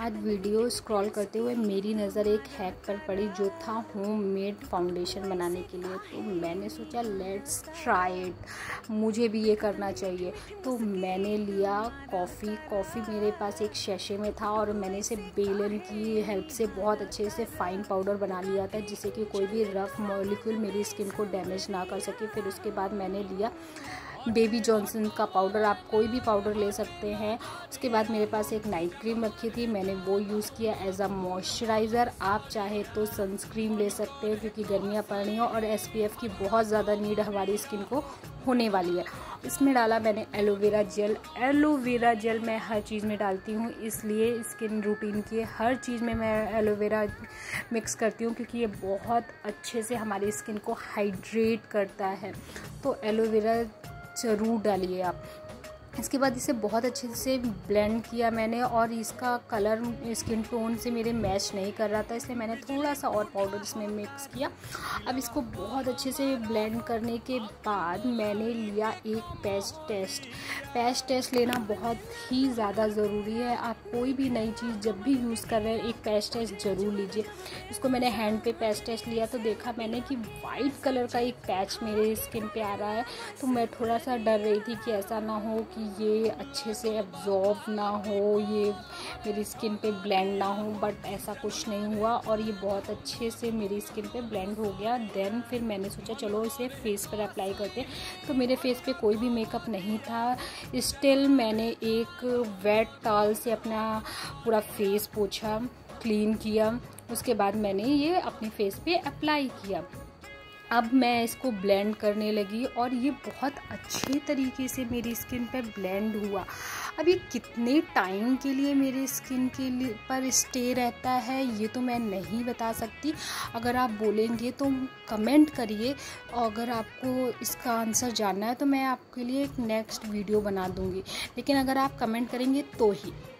आज video scroll करते हुए मेरी नज़र एक हैक पर पड़ी जो था होममेड फाउंडेशन बनाने के लिए। तो मैंने सोचा लेट्स ट्राई इट, मुझे भी ये करना चाहिए। तो मैंने लिया कॉफ़ी मेरे पास एक शैशे में था और मैंने इसे बेलन की हेल्प से बहुत अच्छे से फ़ाइन पाउडर बना लिया था, जिससे कि कोई भी रफ़ मॉलिक्यूल मेरी स्किन को डैमेज ना कर सके। फिर उसके बाद मैंने लिया बेबी जॉनसन का पाउडर, आप कोई भी पाउडर ले सकते हैं। उसके बाद मेरे पास एक नाइट क्रीम रखी थी, मैंने वो यूज़ किया एज अ मॉइस्चराइज़र। आप चाहे तो सनस्क्रीन ले सकते हैं क्योंकि गर्मियाँ पड़ रही हैं और SPF की बहुत ज़्यादा नीड हमारी स्किन को होने वाली है। इसमें डाला मैंने एलोवेरा जेल। एलोवेरा जेल मैं हर चीज़ में डालती हूँ, इसलिए स्किन रूटीन की हर चीज़ में मैं एलोवेरा मिक्स करती हूँ क्योंकि ये बहुत अच्छे से हमारी स्किन को हाइड्रेट करता है। तो एलोवेरा ज़रूर डालिए आप। इसके बाद इसे बहुत अच्छे से ब्लेंड किया मैंने और इसका कलर स्किन टोन से मेरे मैच नहीं कर रहा था, इसलिए मैंने थोड़ा सा और पाउडर इसमें मिक्स किया। अब इसको बहुत अच्छे से ब्लेंड करने के बाद मैंने लिया एक पैच टेस्ट। पैच टेस्ट लेना बहुत ही ज़्यादा ज़रूरी है। आप कोई भी नई चीज़ जब भी यूज़ कर रहे हैं एक पैच टेस्ट ज़रूर लीजिए। इसको मैंने हैंड पे पैच टेस्ट लिया तो देखा मैंने कि वाइट कलर का एक पैच मेरे स्किन पर आ रहा है। तो मैं थोड़ा सा डर रही थी कि ऐसा ना हो कि ये अच्छे से एब्जॉर्ब ना हो, ये मेरी स्किन पे ब्लेंड ना हो, बट ऐसा कुछ नहीं हुआ और ये बहुत अच्छे से मेरी स्किन पे ब्लेंड हो गया। देन फिर मैंने सोचा चलो इसे फेस पर अप्लाई करते। तो मेरे फेस पे कोई भी मेकअप नहीं था, स्टिल मैंने एक वेट टॉवल से अपना पूरा फेस पोछा, क्लीन किया। उसके बाद मैंने ये अपने फेस पे अप्लाई किया। अब मैं इसको ब्लेंड करने लगी और ये बहुत अच्छे तरीके से मेरी स्किन पर ब्लेंड हुआ। अब ये कितने टाइम के लिए मेरे स्किन के लिए पर स्टे रहता है ये तो मैं नहीं बता सकती। अगर आप बोलेंगे तो कमेंट करिए, और अगर आपको इसका आंसर जानना है तो मैं आपके लिए एक नेक्स्ट वीडियो बना दूँगी, लेकिन अगर आप कमेंट करेंगे तो ही।